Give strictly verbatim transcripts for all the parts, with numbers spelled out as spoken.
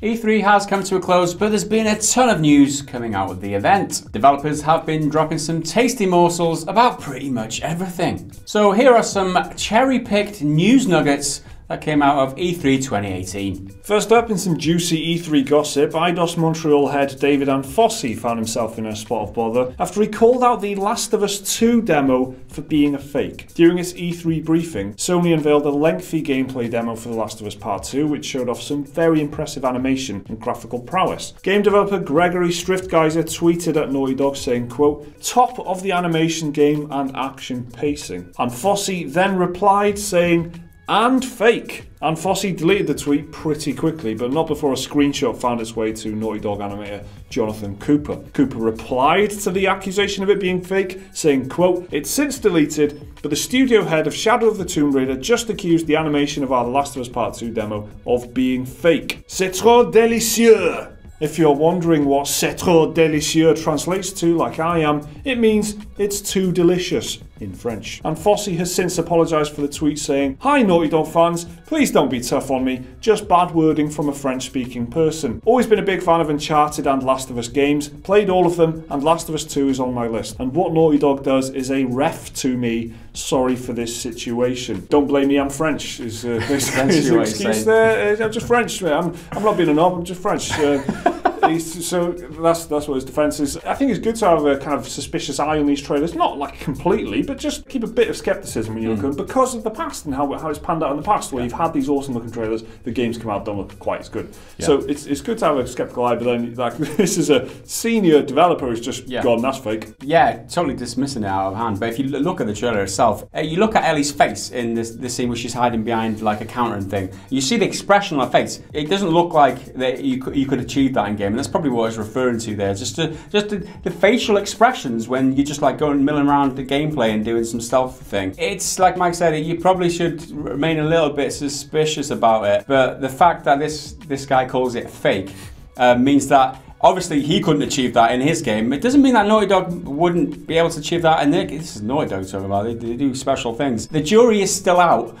E three has come to a close, but there's been a ton of news coming out of the event. Developers have been dropping some tasty morsels about pretty much everything. So here are some cherry-picked news nuggets that came out of E three twenty eighteen. First up, in some juicy E three gossip, Eidos Montreal head David Anfossi found himself in a spot of bother after he called out the Last of Us two demo for being a fake. During its E three briefing, Sony unveiled a lengthy gameplay demo for The Last of Us Part two, which showed off some very impressive animation and graphical prowess. Game developer Gregory Striftgeiser tweeted at Naughty Dog saying, quote, "Top of the animation game and action pacing." Anfossi then replied saying, "And fake." Anfossi deleted the tweet pretty quickly, but not before a screenshot found its way to Naughty Dog animator Jonathan Cooper. Cooper replied to the accusation of it being fake, saying, quote, "It's since deleted, but the studio head of Shadow of the Tomb Raider just accused the animation of our The Last of Us Part two demo of being fake. C'est trop délicieux." If you're wondering what "c'est trop délicieux" translates to, like I am, it means "it's too delicious" in French. Anfossi has since apologised for the tweet saying, "Hi Naughty Dog fans, please don't be tough on me, just bad wording from a French-speaking person. Always been a big fan of Uncharted and Last of Us games, played all of them, and Last of Us two is on my list. And what Naughty Dog does is a ref to me, sorry for this situation." Don't blame me, I'm French, is uh, basically his excuse there. Uh, I'm just French, mate. I'm, I'm not being a knob, I'm just French. Uh, So that's that's what his defence is. I think it's good to have a kind of suspicious eye on these trailers, not like completely, but just keep a bit of scepticism when you look at them because of the past and how how it's panned out in the past, where yeah. you've had these awesome looking trailers, the games come out don't look quite as good. Yeah. So it's it's good to have a sceptical eye, but then like this is a senior developer who's just yeah. gone, "That's fake." Yeah, totally dismissing it out of hand. But if you look at the trailer itself, uh, you look at Ellie's face in this this scene where she's hiding behind like a counter and thing. You see the expression on her face. It doesn't look like that you you could achieve that in game. That's probably what I was referring to there. Just, to, just to, the facial expressions when you're just like going milling around the gameplay and doing some stealth thing. It's like Mike said, you probably should remain a little bit suspicious about it. But the fact that this this guy calls it fake uh, means that obviously he couldn't achieve that in his game. It doesn't mean that Naughty Dog wouldn't be able to achieve that. And this is Naughty Dog talking about. They, they do special things. The jury is still out.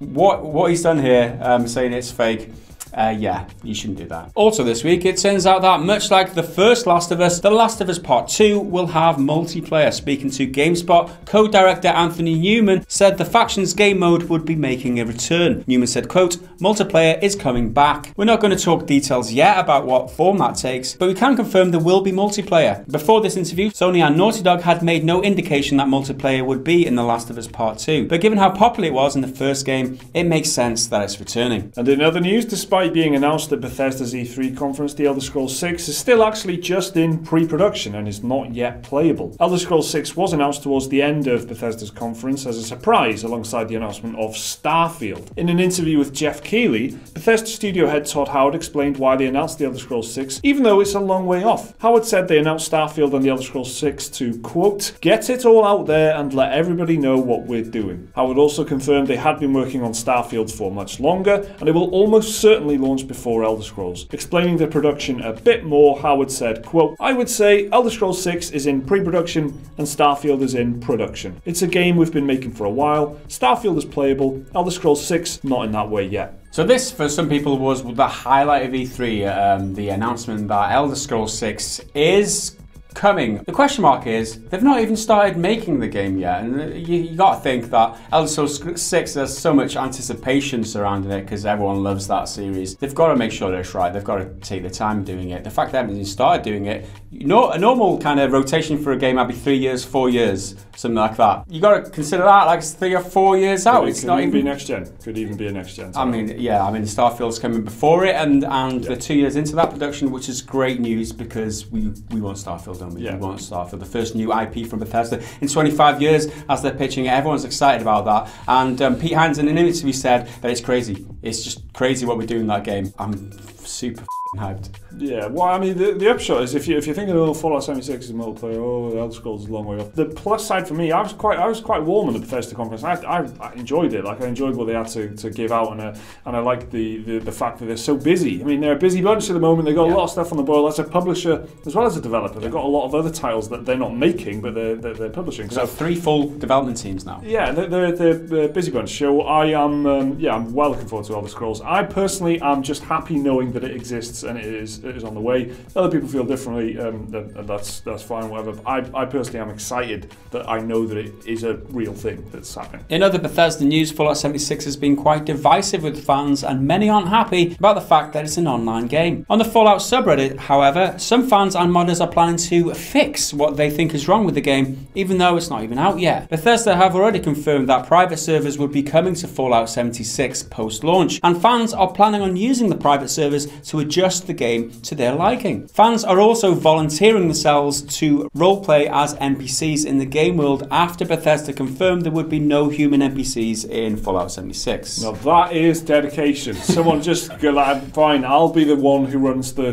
What what he's done here, um, saying it's fake. Uh, yeah, you shouldn't do that. Also this week, it turns out that much like the first Last of Us, The Last of Us Part two will have multiplayer. Speaking to GameSpot, co-director Anthony Newman said the factions game mode would be making a return. Newman said, quote, "Multiplayer is coming back. We're not going to talk details yet about what form that takes, but we can confirm there will be multiplayer." Before this interview, Sony and Naughty Dog had made no indication that multiplayer would be in The Last of Us Part two, but given how popular it was in the first game, it makes sense that it's returning. And in other news, despite being announced at Bethesda's E three conference, The Elder Scrolls six is still actually just in pre-production and is not yet playable. Elder Scrolls six was announced towards the end of Bethesda's conference as a surprise alongside the announcement of Starfield. In an interview with Jeff Keighley, Bethesda studio head Todd Howard explained why they announced The Elder Scrolls six even though it's a long way off. Howard said they announced Starfield and The Elder Scrolls six to, quote, "Get it all out there and let everybody know what we're doing." Howard also confirmed they had been working on Starfield for much longer and it will almost certainly launched before Elder Scrolls. Explaining the production a bit more, Howard said, quote, "I would say Elder Scrolls six is in pre-production and Starfield is in production. It's a game we've been making for a while. Starfield is playable, Elder Scrolls six not in that way yet." So this, for some people, was the highlight of E three, um, the announcement that Elder Scrolls six is coming. The question mark is, they've not even started making the game yet, and you, you gotta think that Elder Scrolls six, there's so much anticipation surrounding it because everyone loves that series. They've got to make sure that it's right, they've got to take the time doing it. The fact they haven't even started doing it, you know, a normal kind of rotation for a game might be three years, four years, something like that. You gotta consider that like it's three or four years out. It it's not even be next gen. Could even be a next gen. Sorry. I mean, yeah, I mean Starfield's coming before it, and and yeah. they're two years into that production, which is great news because we we want Starfield. We yeah. won't start for the first new I P from Bethesda in twenty-five years as they're pitching it. Everyone's excited about that. And um, Pete Hines in an interview said that it's crazy. It's just crazy what we do in that game. I'm super f***ing hyped. Yeah, well, I mean, the, the upshot is if you if you're thinking, oh, Fallout seventy-six is multiplayer, oh, Elder Scrolls is a long way off. The plus side for me, I was quite I was quite warm at the Bethesda conference. I, I, I enjoyed it. Like I enjoyed what they had to, to give out, and I, and I liked the, the the fact that they're so busy. I mean, they're a busy bunch at the moment. They got yeah. a lot of stuff on the boil as a publisher as well as a developer. Yeah. They've got a lot of other titles that they're not making, but they're they're, they're publishing. So, so three full development teams now. Yeah, they're they're, they're, they're a busy bunch. So I am um, yeah, I'm well looking forward to Elder Scrolls. I personally am just happy knowing that it exists. exists and it is, it is on the way. Other people feel differently, um, and, and that's that's fine, whatever. I, I personally am excited that I know that it is a real thing that's happening. In other Bethesda news, Fallout seventy-six has been quite divisive with fans, and many aren't happy about the fact that it's an online game. On the Fallout subreddit, however, some fans and modders are planning to fix what they think is wrong with the game, even though it's not even out yet. Bethesda have already confirmed that private servers would be coming to Fallout seventy-six post-launch, and fans are planning on using the private servers to adjust the game to their liking. Fans are also volunteering themselves to roleplay as N P Cs in the game world after Bethesda confirmed there would be no human N P Cs in Fallout seventy-six. Now that is dedication. Someone just go like, fine, I'll be the one who runs the,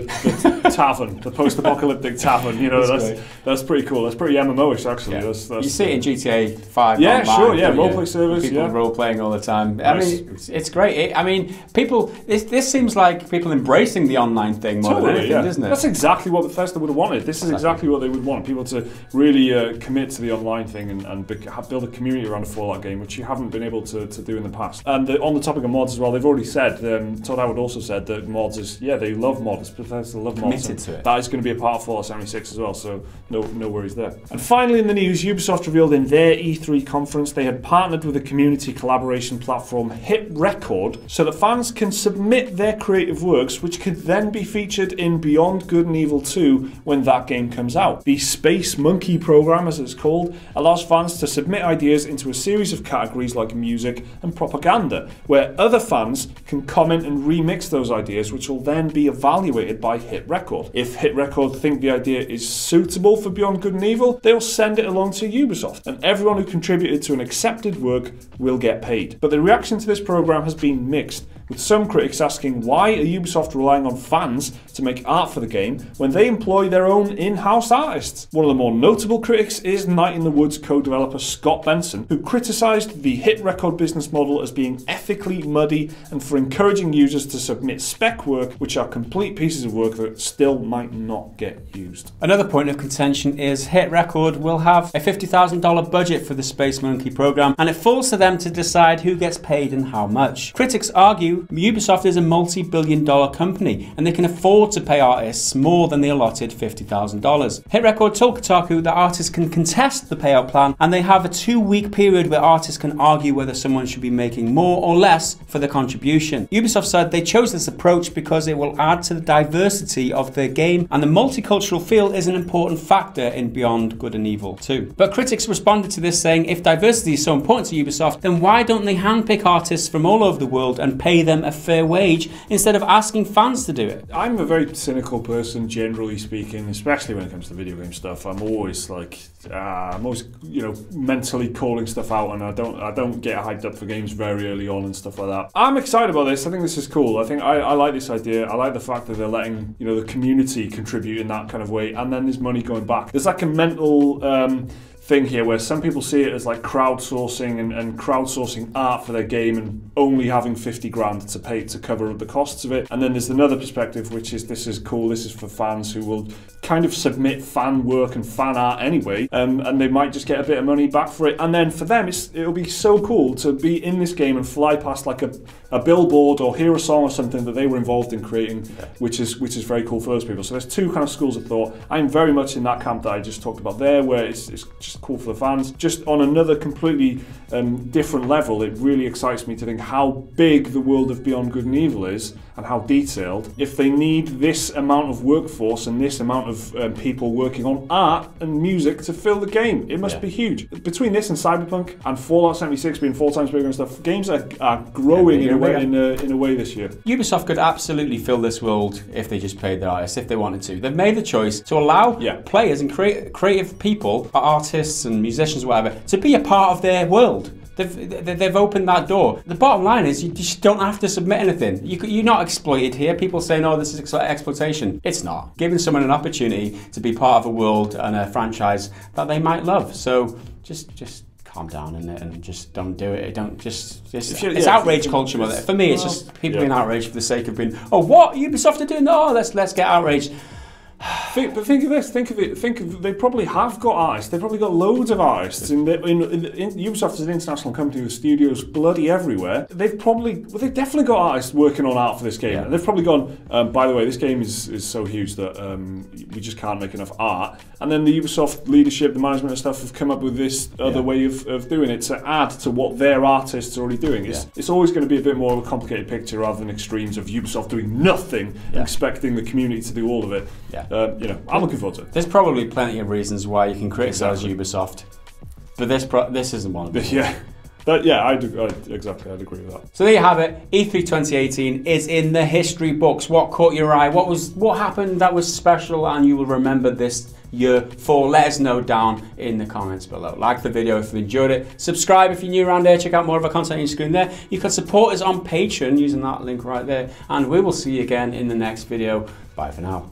the tavern, the post-apocalyptic tavern. You know, that's that's, that's pretty cool. That's pretty M M O-ish actually. Yeah. That's, that's, you see it in G T A five. Yeah, online, sure. Yeah, roleplay service. People yeah. role-playing all the time. Nice. I mean, it's, it's great. It, I mean, people. This this seems like people embracing the online thing more totally, than anything, yeah. doesn't it? That's exactly what Bethesda would have wanted. This is exactly what they would want. People to really uh, commit to the online thing and, and build a community around a Fallout game, which you haven't been able to, to do in the past. And the, on the topic of mods as well, they've already said, um, Todd Howard also said that mods is, yeah, they love mods. Bethesda love mods. Committed to it. That is going to be a part of Fallout seventy-six as well, so no, no worries there. And finally in the news, Ubisoft revealed in their E three conference they had partnered with the community collaboration platform HitRecord so that fans can submit their creative works, which could then be featured in Beyond Good and Evil two when that game comes out. The Space Monkey program, as it's called, allows fans to submit ideas into a series of categories like music and propaganda, where other fans can comment and remix those ideas, which will then be evaluated by HitRecord. If HitRecord think the idea is suitable for Beyond Good and Evil, they'll send it along to Ubisoft, and everyone who contributed to an accepted work will get paid. But the reaction to this program has been mixed, with some critics asking, why are Ubisoft relying on fans to make art for the game when they employ their own in-house artists? One of the more notable critics is Night in the Woods co-developer Scott Benson, who criticised the HitRecord business model as being ethically muddy and for encouraging users to submit spec work, which are complete pieces of work that still might not get used. Another point of contention is HitRecord will have a fifty thousand dollar budget for the Space Monkey program, and it falls to them to decide who gets paid and how much. Critics argue Ubisoft is a multi-billion dollar company and they can afford to pay artists more than the allotted fifty thousand dollars. HitRecord told Kotaku that artists can contest the payout plan and they have a two-week period where artists can argue whether someone should be making more or less for their contribution. Ubisoft said they chose this approach because it will add to the diversity of their game, and the multicultural feel is an important factor in Beyond Good and Evil too. But critics responded to this saying, if diversity is so important to Ubisoft, then why don't they handpick artists from all over the world and pay them a fair wage instead of asking fans to do it? I'm a very cynical person, generally speaking, especially when it comes to video game stuff. I'm always like, uh, I'm always, you know, mentally calling stuff out, and I don't, I don't get hyped up for games very early on and stuff like that. I'm excited about this. I think this is cool. I think I, I like this idea. I like the fact that they're letting, you know, the community contribute in that kind of way, and then there's money going back. There's like a mental Um, thing here where some people see it as like crowdsourcing and, and crowdsourcing art for their game and only having fifty grand to pay to cover the costs of it. And then there's another perspective which is, this is cool, this is for fans who will kind of submit fan work and fan art anyway, um, and they might just get a bit of money back for it. And then for them it's, it'll be so cool to be in this game and fly past like a, a billboard or hear a song or something that they were involved in creating, which is which is very cool for those people. So there's two kind of schools of thought. I'm very much in that camp that I just talked about there, where it's, it's just cool for the fans. Just on another completely um, different level, it really excites me to think how big the world of Beyond Good and Evil is and how detailed. If they need this amount of workforce and this amount of um, people working on art and music to fill the game, it must yeah. be huge. Between this and Cyberpunk and Fallout seventy-six being four times bigger and stuff, games are, are growing yeah, in, a way, in, a, in a way this year. Ubisoft could absolutely fill this world if they just paid their artists, if they wanted to. They've made the choice to allow yeah. players and crea creative people, artists and musicians, whatever, to be a part of their world. They've, they've opened that door. The bottom line is you just don't have to submit anything. You, you're not exploited here. People say, no, this is exploitation. It's not. Giving someone an opportunity to be part of a world and a franchise that they might love. So just, just calm down in it and just don't do it. Don't just, just you, it's yeah, outrage you, culture. It's, for me, it's well, just people yeah. being outraged for the sake of being, oh, what? Ubisoft are doing? No, let's, let's get outraged. Think, but think of this. Think of it. Think of, they probably have got artists. They've probably got loads of artists. In, the, in, in, in Ubisoft is an international company with studios bloody everywhere. They've probably, well, they've definitely got artists working on art for this game. Yeah. And they've probably gone, Um, by the way, this game is is so huge that um, we just can't make enough art. And then the Ubisoft leadership, the management and stuff, have come up with this other yeah. way of, of doing it to add to what their artists are already doing. It's, yeah. it's always going to be a bit more of a complicated picture rather than extremes of Ubisoft doing nothing, yeah. and expecting the community to do all of it. Yeah. Um, you know, I'm looking forward to it. There's probably plenty of reasons why you can criticise exactly. Ubisoft, but this pro this isn't one of them. Yeah, that, yeah, I do, I, exactly, I'd agree with that. So there you have it. E three twenty eighteen is in the history books. What caught your eye? What was what happened that was special, and you will remember this year for? Let us know down in the comments below. Like the video if you enjoyed it. Subscribe if you're new around here. Check out more of our content on your screen there. You can support us on Patreon using that link right there. And we will see you again in the next video. Bye for now.